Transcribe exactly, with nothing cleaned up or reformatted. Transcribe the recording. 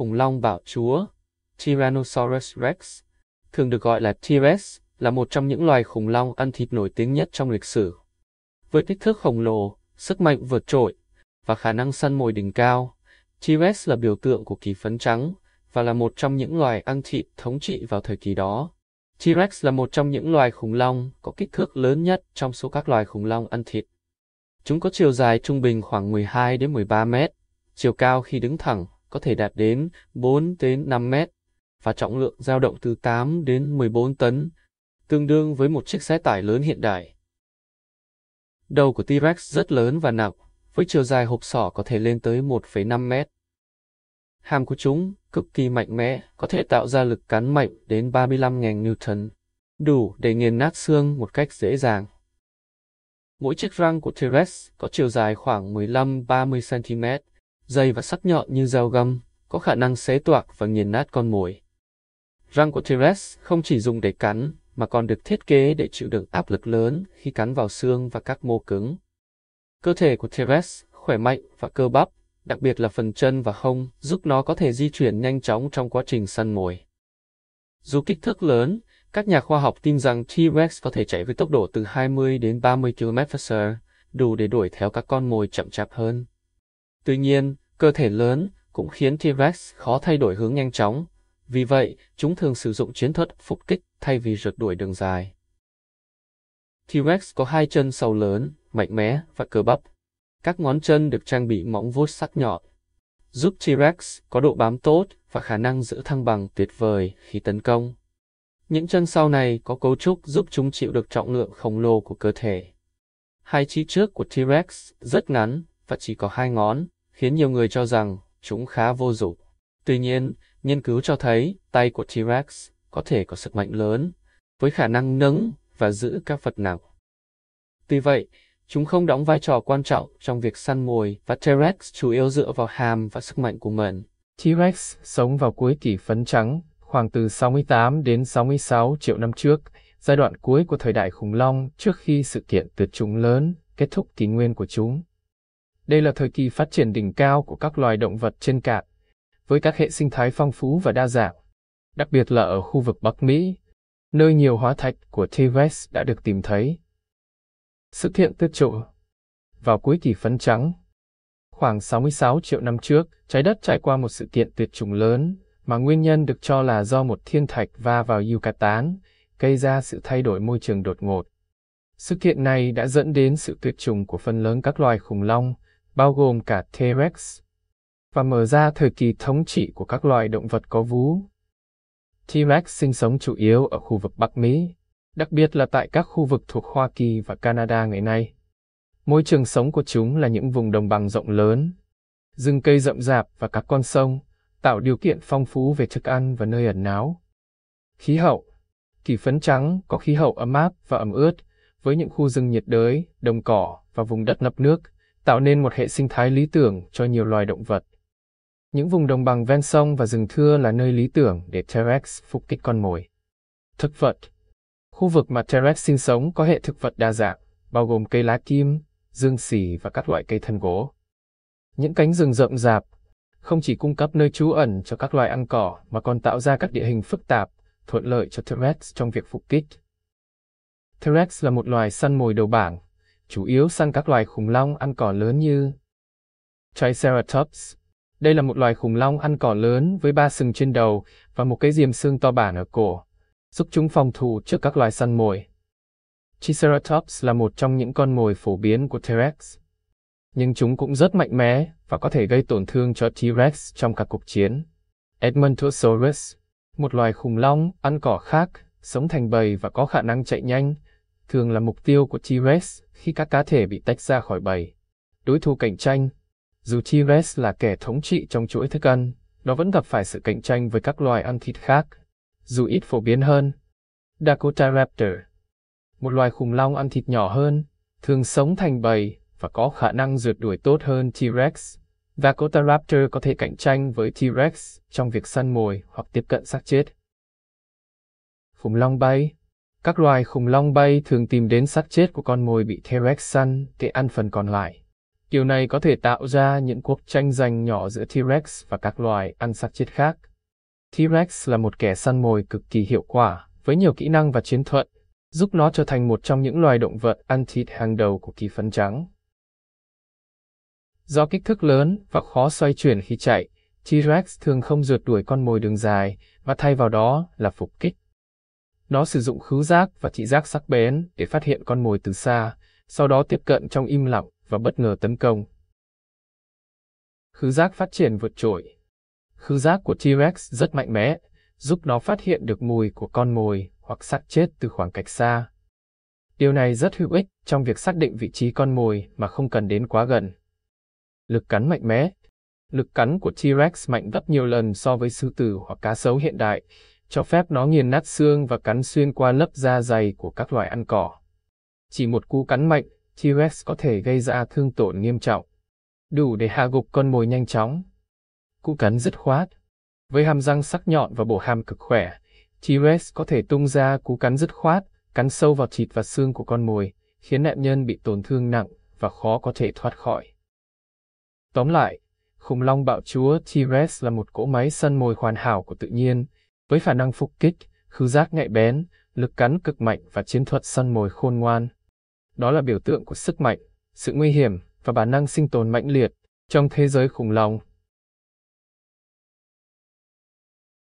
khủng long bạo chúa, Tyrannosaurus Rex, thường được gọi là T-Rex, là một trong những loài khủng long ăn thịt nổi tiếng nhất trong lịch sử. Với kích thước khổng lồ, sức mạnh vượt trội và khả năng săn mồi đỉnh cao, T-Rex là biểu tượng của kỳ Phấn trắng và là một trong những loài ăn thịt thống trị vào thời kỳ đó. T-Rex là một trong những loài khủng long có kích thước lớn nhất trong số các loài khủng long ăn thịt. Chúng có chiều dài trung bình khoảng mười hai đến mười ba mét, chiều cao khi đứng thẳng có thể đạt đến bốn đến năm mét và trọng lượng dao động từ tám đến mười bốn tấn, tương đương với một chiếc xe tải lớn hiện đại. Đầu của T-Rex rất lớn và nặng, với chiều dài hộp sọ có thể lên tới một phẩy năm mét. Hàm của chúng cực kỳ mạnh mẽ, có thể tạo ra lực cán mạnh đến ba mươi lăm nghìn Newton, đủ để nghiền nát xương một cách dễ dàng. Mỗi chiếc răng của T-Rex có chiều dài khoảng mười lăm đến ba mươi xăng-ti-mét, dày và sắc nhọn như dao găm, có khả năng xé toạc và nghiền nát con mồi. Răng của T-Rex không chỉ dùng để cắn, mà còn được thiết kế để chịu đựng áp lực lớn khi cắn vào xương và các mô cứng. Cơ thể của T-Rex khỏe mạnh và cơ bắp, đặc biệt là phần chân và hông, giúp nó có thể di chuyển nhanh chóng trong quá trình săn mồi. Dù kích thước lớn, các nhà khoa học tin rằng T-Rex có thể chạy với tốc độ từ hai mươi đến ba mươi ki lô mét trên giờ, đủ để đuổi theo các con mồi chậm chạp hơn. Tuy nhiên, cơ thể lớn cũng khiến T-Rex khó thay đổi hướng nhanh chóng, vì vậy chúng thường sử dụng chiến thuật phục kích thay vì rượt đuổi đường dài. T-Rex có hai chân sau lớn, mạnh mẽ và cơ bắp. Các ngón chân được trang bị móng vuốt sắc nhọn, giúp T-Rex có độ bám tốt và khả năng giữ thăng bằng tuyệt vời khi tấn công. Những chân sau này có cấu trúc giúp chúng chịu được trọng lượng khổng lồ của cơ thể. Hai chi trước của T-Rex rất ngắn và chỉ có hai ngón, khiến nhiều người cho rằng chúng khá vô dụng. Tuy nhiên, nghiên cứu cho thấy tay của T-Rex có thể có sức mạnh lớn, với khả năng nâng và giữ các vật nặng. Tuy vậy, chúng không đóng vai trò quan trọng trong việc săn mồi và T-Rex chủ yếu dựa vào hàm và sức mạnh của mình. T-Rex sống vào cuối kỷ Phấn trắng, khoảng từ sáu mươi tám đến sáu mươi sáu triệu năm trước, giai đoạn cuối của thời đại khủng long trước khi sự kiện tuyệt chủng lớn kết thúc kỷ nguyên của chúng. Đây là thời kỳ phát triển đỉnh cao của các loài động vật trên cạn, với các hệ sinh thái phong phú và đa dạng, đặc biệt là ở khu vực Bắc Mỹ, nơi nhiều hóa thạch của T-Rex đã được tìm thấy. Sự kiện tuyệt chủng vào cuối kỷ Phấn trắng, khoảng sáu mươi sáu triệu năm trước, trái đất trải qua một sự kiện tuyệt chủng lớn, mà nguyên nhân được cho là do một thiên thạch va vào Yucatán, gây ra sự thay đổi môi trường đột ngột. Sự kiện này đã dẫn đến sự tuyệt chủng của phần lớn các loài khủng long, bao gồm cả T-Rex, và mở ra thời kỳ thống trị của các loài động vật có vú. T-Rex sinh sống chủ yếu ở khu vực Bắc Mỹ, đặc biệt là tại các khu vực thuộc Hoa Kỳ và Canada ngày nay. Môi trường sống của chúng là những vùng đồng bằng rộng lớn, rừng cây rậm rạp và các con sông, tạo điều kiện phong phú về thức ăn và nơi ẩn náu. Khí hậu. Kỷ Phấn trắng có khí hậu ấm áp và ẩm ướt, với những khu rừng nhiệt đới, đồng cỏ và vùng đất ngập nước, tạo nên một hệ sinh thái lý tưởng cho nhiều loài động vật. Những vùng đồng bằng ven sông và rừng thưa là nơi lý tưởng để T-Rex phục kích con mồi. Thực vật. Khu vực mà T-Rex sinh sống có hệ thực vật đa dạng, bao gồm cây lá kim, dương xỉ và các loại cây thân gỗ. Những cánh rừng rậm rạp không chỉ cung cấp nơi trú ẩn cho các loài ăn cỏ mà còn tạo ra các địa hình phức tạp, thuận lợi cho T-Rex trong việc phục kích. T-Rex là một loài săn mồi đầu bảng, chủ yếu săn các loài khủng long ăn cỏ lớn như Triceratops. Đây là một loài khủng long ăn cỏ lớn với ba sừng trên đầu và một cái diềm xương to bản ở cổ, giúp chúng phòng thủ trước các loài săn mồi. Triceratops là một trong những con mồi phổ biến của T-Rex, nhưng chúng cũng rất mạnh mẽ và có thể gây tổn thương cho T-Rex trong các cuộc chiến. Edmontosaurus, một loài khủng long ăn cỏ khác, sống thành bầy và có khả năng chạy nhanh, thường là mục tiêu của T-Rex khi các cá thể bị tách ra khỏi bầy. Đối thủ cạnh tranh. Dù T-Rex là kẻ thống trị trong chuỗi thức ăn, nó vẫn gặp phải sự cạnh tranh với các loài ăn thịt khác, dù ít phổ biến hơn. Dakotaraptor, một loài khủng long ăn thịt nhỏ hơn, thường sống thành bầy và có khả năng rượt đuổi tốt hơn T-Rex. Dakotaraptor có thể cạnh tranh với T-Rex trong việc săn mồi hoặc tiếp cận xác chết. Khủng long bay. Các loài khủng long bay thường tìm đến xác chết của con mồi bị T-Rex săn để ăn phần còn lại. Điều này có thể tạo ra những cuộc tranh giành nhỏ giữa T-Rex và các loài ăn xác chết khác. T-Rex là một kẻ săn mồi cực kỳ hiệu quả, với nhiều kỹ năng và chiến thuật, giúp nó trở thành một trong những loài động vật ăn thịt hàng đầu của kỳ Phấn trắng. Do kích thước lớn và khó xoay chuyển khi chạy, T-Rex thường không rượt đuổi con mồi đường dài, mà thay vào đó là phục kích. Nó sử dụng khứu giác và thị giác sắc bén để phát hiện con mồi từ xa, sau đó tiếp cận trong im lặng và bất ngờ tấn công. Khứu giác phát triển vượt trội. Khứu giác của T-Rex rất mạnh mẽ, giúp nó phát hiện được mùi của con mồi hoặc xác chết từ khoảng cách xa. Điều này rất hữu ích trong việc xác định vị trí con mồi mà không cần đến quá gần. Lực cắn mạnh mẽ. Lực cắn của T-Rex mạnh gấp nhiều lần so với sư tử hoặc cá sấu hiện đại, cho phép nó nghiền nát xương và cắn xuyên qua lớp da dày của các loài ăn cỏ. Chỉ một cú cắn mạnh, T-Rex có thể gây ra thương tổn nghiêm trọng, đủ để hạ gục con mồi nhanh chóng. Cú cắn dứt khoát. Với hàm răng sắc nhọn và bộ hàm cực khỏe, T-Rex có thể tung ra cú cắn dứt khoát, cắn sâu vào thịt và xương của con mồi, khiến nạn nhân bị tổn thương nặng và khó có thể thoát khỏi. Tóm lại, khủng long bạo chúa T-Rex là một cỗ máy săn mồi hoàn hảo của tự nhiên, với khả năng phục kích, khứu giác nhạy bén, lực cắn cực mạnh và chiến thuật săn mồi khôn ngoan. Đó là biểu tượng của sức mạnh, sự nguy hiểm và bản năng sinh tồn mãnh liệt trong thế giới khủng long.